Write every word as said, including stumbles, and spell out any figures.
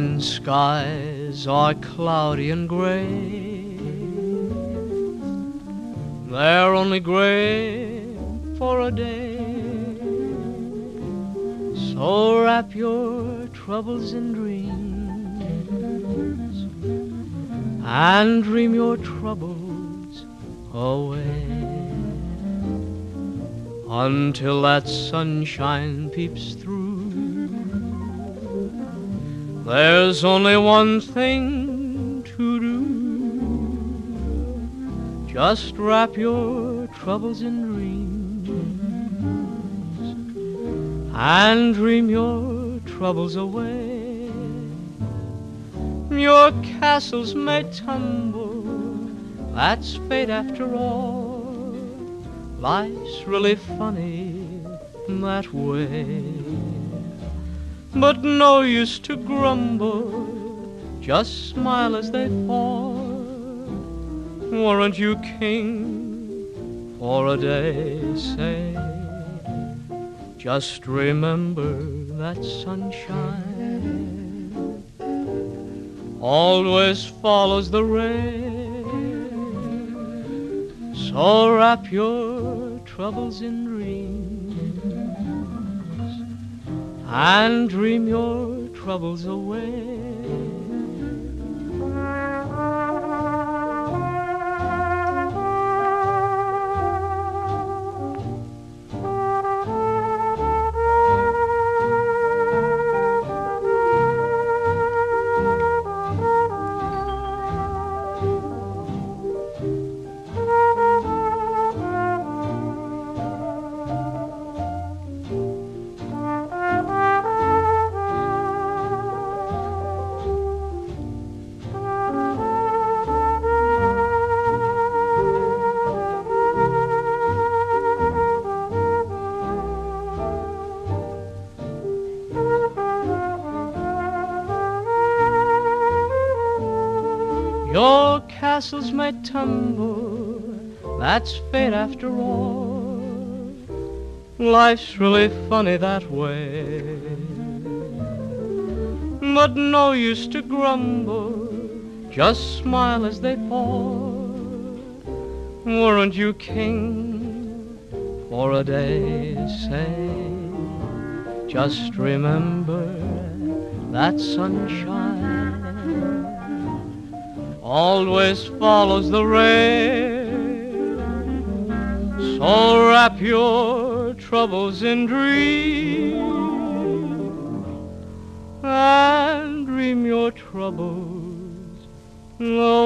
When skies are cloudy and gray, they're only gray for a day. So wrap your troubles in dreams and dream your troubles away, until that sunshine peeps through. There's only one thing to do. Just wrap your troubles in dreams and dream your troubles away. Your castles may tumble, that's fate after all. Life's really funny that way. But no use to grumble, just smile as they fall. Weren't you king for a day, say? Just remember that sunshine always follows the rain. So wrap your troubles in dreams and dream your troubles away. Your castles may tumble, that's fate after all. Life's really funny that way. But no use to grumble, just smile as they fall. Weren't you king for a day, say? Just remember that sunshine always follows the rain. So wrap your troubles in dreams and dream your troubles away.